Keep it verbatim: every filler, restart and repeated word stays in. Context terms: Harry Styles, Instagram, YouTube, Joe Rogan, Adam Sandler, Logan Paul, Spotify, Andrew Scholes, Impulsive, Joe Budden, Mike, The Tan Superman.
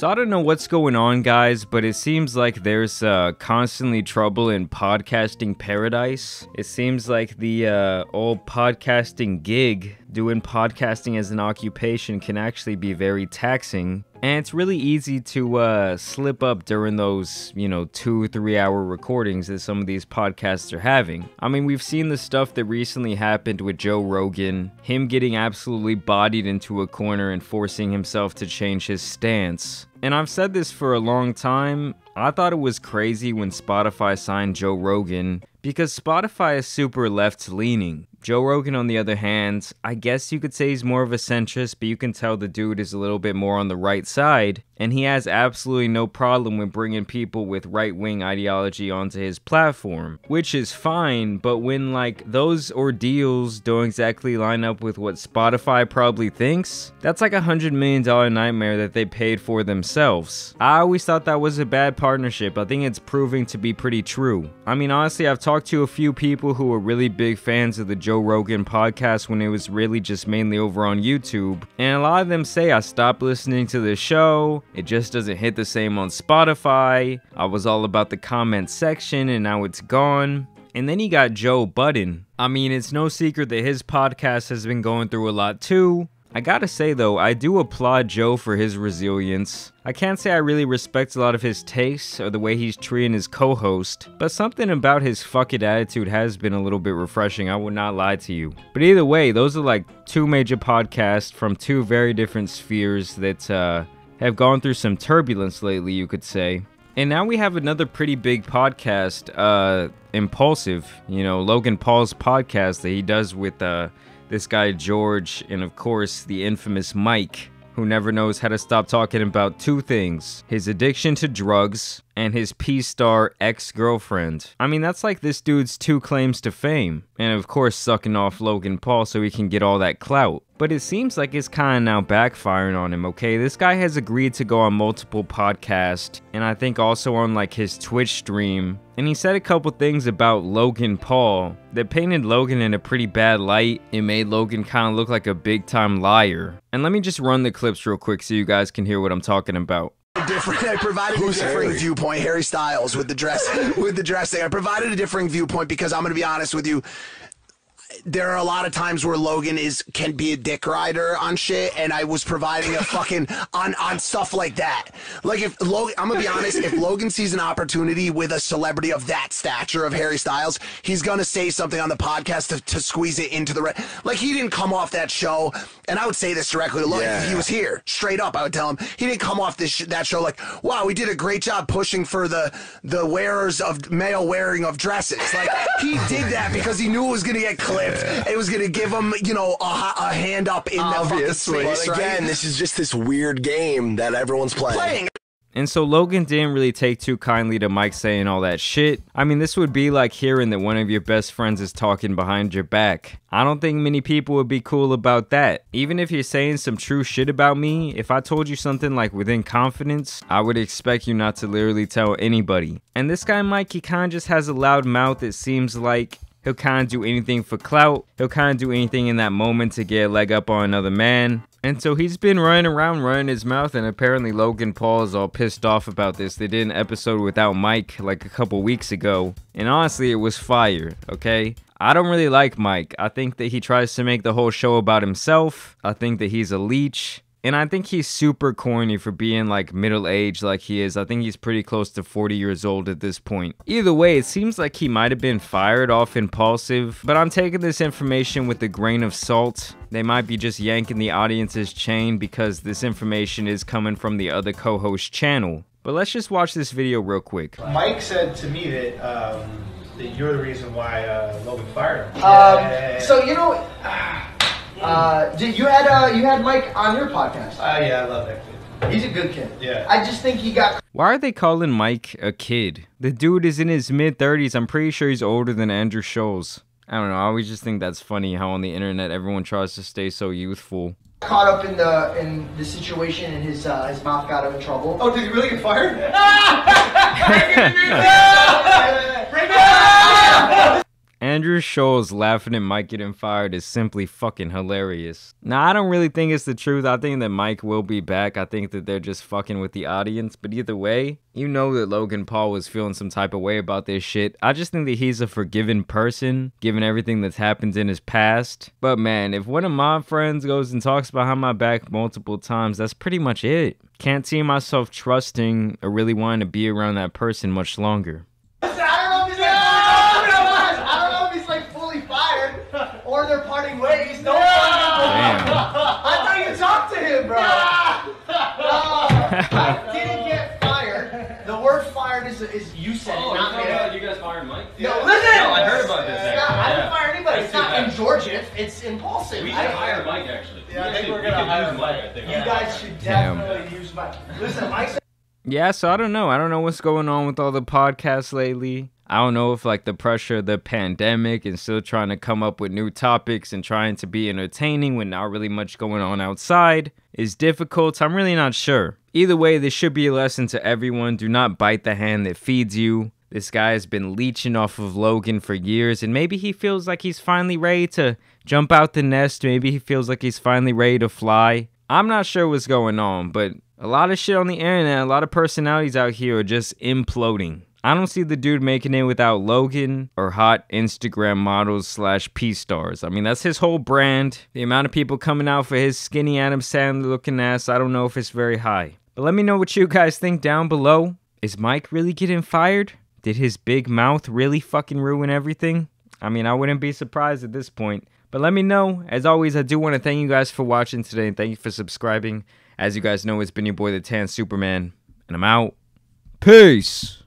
So I don't know what's going on, guys, but it seems like there's uh, constantly trouble in podcasting paradise. It seems like the uh, old podcasting gig, doing podcasting as an occupation, can actually be very taxing. And it's really easy to uh, slip up during those, you know, two, three hour recordings that some of these podcasts are having. I mean, we've seen the stuff that recently happened with Joe Rogan, him getting absolutely bodied into a corner and forcing himself to change his stance. And I've said this for a long time, I thought it was crazy when Spotify signed Joe Rogan, because Spotify is super left-leaning. Joe Rogan, on the other hand, I guess you could say he's more of a centrist, but you can tell the dude is a little bit more on the right side, and he has absolutely no problem with bringing people with right-wing ideology onto his platform, which is fine, but when, like, those ordeals don't exactly line up with what Spotify probably thinks, that's like a one hundred million dollar nightmare that they paid for themselves. I always thought that was a bad partnership. I think it's proving to be pretty true. I mean, honestly, I've talked to a few people who were really big fans of the Joe Rogan podcast when it was really just mainly over on YouTube, and a lot of them say I stopped listening to the show, it just doesn't hit the same on Spotify, I was all about the comment section and now it's gone. And then he got Joe Budden. I mean, it's no secret that his podcast has been going through a lot too. I gotta say though, I do applaud Joe for his resilience. I can't say I really respect a lot of his tastes or the way he's treating his co-host, but something about his fuck it attitude has been a little bit refreshing, I would not lie to you. But either way, those are like two major podcasts from two very different spheres that uh, have gone through some turbulence lately, you could say. And now we have another pretty big podcast, uh, Impulsive, you know, Logan Paul's podcast that he does with uh, this guy George and of course the infamous Mike, who never knows how to stop talking about two things: his addiction to drugs and his P-star ex-girlfriend. I mean, that's like this dude's two claims to fame. And of course sucking off Logan Paul so he can get all that clout. But it seems like it's kind of now backfiring on him, okay? This guy has agreed to go on multiple podcasts, and I think also on like his Twitch stream. And he said a couple things about Logan Paul that painted Logan in a pretty bad light. It made Logan kind of look like a big time liar. And let me just run the clips real quick so you guys can hear what I'm talking about. Different. I provided Who's a differing Harry? viewpoint. Harry Styles with the dress, with the dressing. I provided a differing viewpoint because I'm going to be honest with you. There are a lot of times where Logan is can be a dick rider on shit, and I was providing a fucking on on stuff like that. Like if Logan, I'm gonna be honest, if Logan sees an opportunity with a celebrity of that stature of Harry Styles, he's gonna say something on the podcast to, to squeeze it into the re like he didn't come off that show, and I would say this directly to Logan. Yeah. If he was here, straight up, I would tell him he didn't come off this sh that show like, wow, we did a great job pushing for the the wearers of male wearing of dresses. Like he did that because he knew it was gonna get clipped. It was going to give him, you know, a, a hand up in obviously. That fucking space, but again, right? This is just this weird game that everyone's playing. playing. And so Logan didn't really take too kindly to Mike saying all that shit. I mean, this would be like hearing that one of your best friends is talking behind your back. I don't think many people would be cool about that. Even if you're saying some true shit about me, if I told you something like within confidence, I would expect you not to literally tell anybody. And this guy Mike, he kind of just has a loud mouth that seems like he'll kind of do anything for clout. He'll kind of do anything in that moment to get a leg up on another man. And so he's been running around running his mouth, and apparently Logan Paul is all pissed off about this. They did an episode without Mike like a couple weeks ago, and honestly, it was fire, okay? I don't really like Mike. I think that he tries to make the whole show about himself. I think that he's a leech. And I think he's super corny for being like middle-aged like he is. I think he's pretty close to forty years old at this point. Either way, it seems like he might have been fired off Impulsive, but I'm taking this information with a grain of salt. They might be just yanking the audience's chain because this information is coming from the other co-host channel. But let's just watch this video real quick. Mike said to me that, um, that you're the reason why uh, Logan fired him. Um, yeah. So, you know... Uh, Uh, dude, you had uh, you had Mike on your podcast. Oh uh, yeah, I love that kid. He's a good kid. Yeah. I just think he got. Why are they calling Mike a kid? The dude is in his mid thirties. I'm pretty sure he's older than Andrew Scholes. I don't know. I always just think that's funny how on the internet everyone tries to stay so youthful. Caught up in the in the situation, and his uh, his mouth got him in trouble. Oh, did he really get fired? Andrew Scholes laughing at Mike getting fired is simply fucking hilarious. Now, I don't really think it's the truth. I think that Mike will be back. I think that they're just fucking with the audience. But either way, you know that Logan Paul was feeling some type of way about this shit. I just think that he's a forgiving person, given everything that's happened in his past. But man, if one of my friends goes and talks behind my back multiple times, that's pretty much it. Can't see myself trusting or really wanting to be around that person much longer. They're parting ways. Don't no! I thought you talked to him, bro. No! No, I didn't get fired. The word "fired" is is you said oh, it, not me. Oh, you guys fired Mike? No, yeah. Listen. No, I heard about this. It's not, yeah. I didn't fire anybody. It's not in Georgia. It's impulsive. We should hire Mike actually. Yeah, I think we're gonna hire Mike. I think you guys should definitely use Mike. Listen, Mike. Yeah, so I don't know. I don't know what's going on with all the podcasts lately. I don't know if like the pressure of the pandemic and still trying to come up with new topics and trying to be entertaining when not really much going on outside is difficult. I'm really not sure. Either way, this should be a lesson to everyone. Do not bite the hand that feeds you. This guy has been leeching off of Logan for years, and maybe he feels like he's finally ready to jump out the nest. Maybe he feels like he's finally ready to fly. I'm not sure what's going on, but a lot of shit on the internet, a lot of personalities out here are just imploding. I don't see the dude making it without Logan or hot Instagram models slash P-stars. I mean, that's his whole brand. The amount of people coming out for his skinny Adam Sandler looking ass, I don't know if it's very high. But let me know what you guys think down below. Is Mike really getting fired? Did his big mouth really fucking ruin everything? I mean, I wouldn't be surprised at this point. But let me know. As always, I do want to thank you guys for watching today, and thank you for subscribing. As you guys know, it's been your boy, The Tan Superman, and I'm out. Peace!